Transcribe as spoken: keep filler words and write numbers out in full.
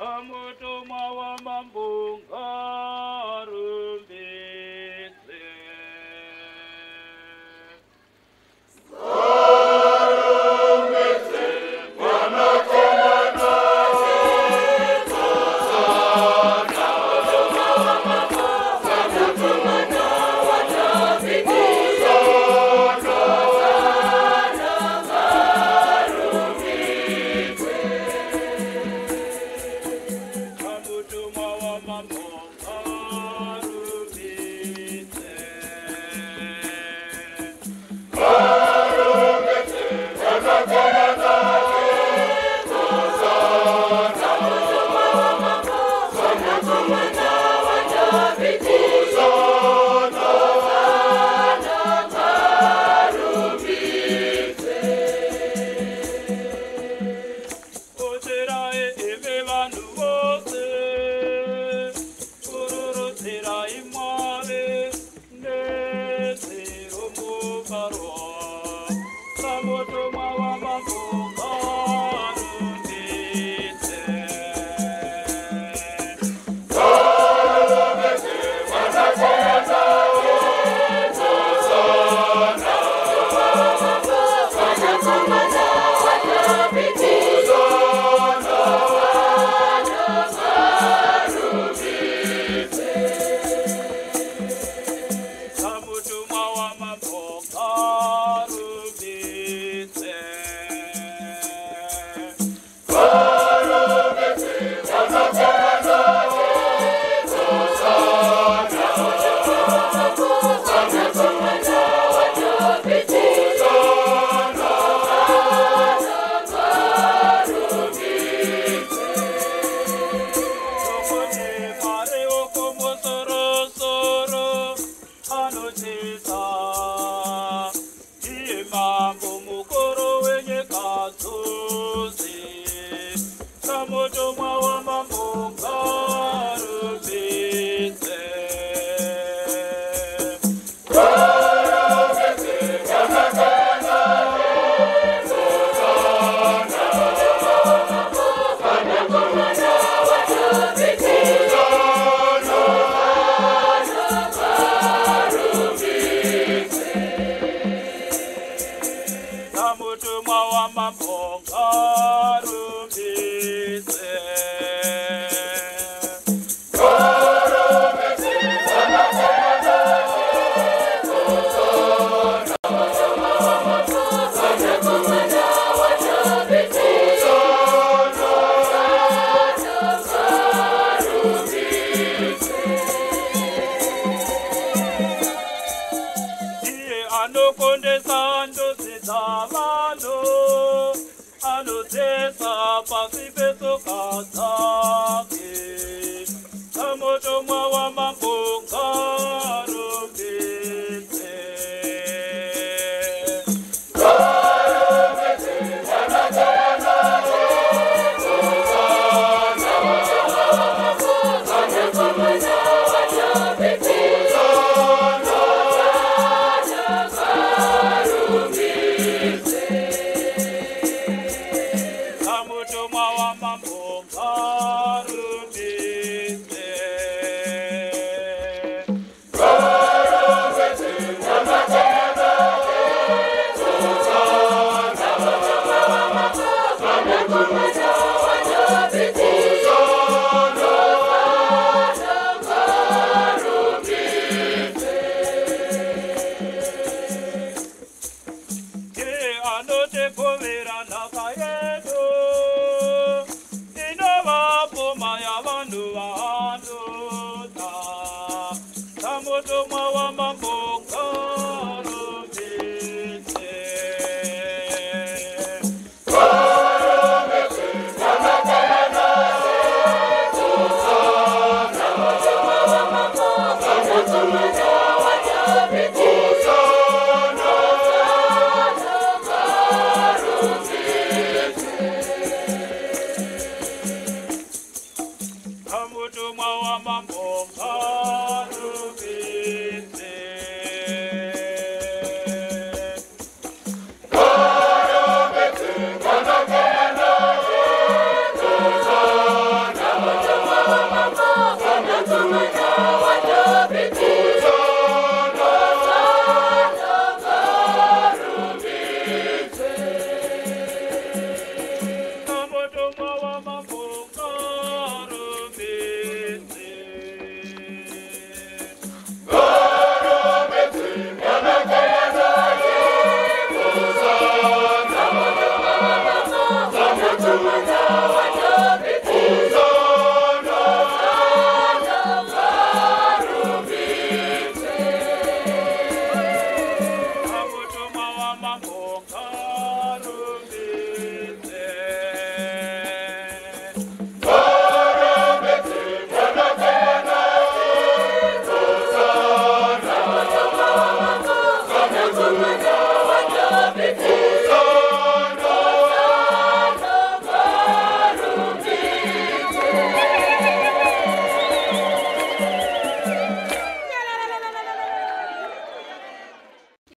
Samutumwa WaMambo Ngaarumbidzwe. Samutumwa WaMambo Ngaarumbidzwe.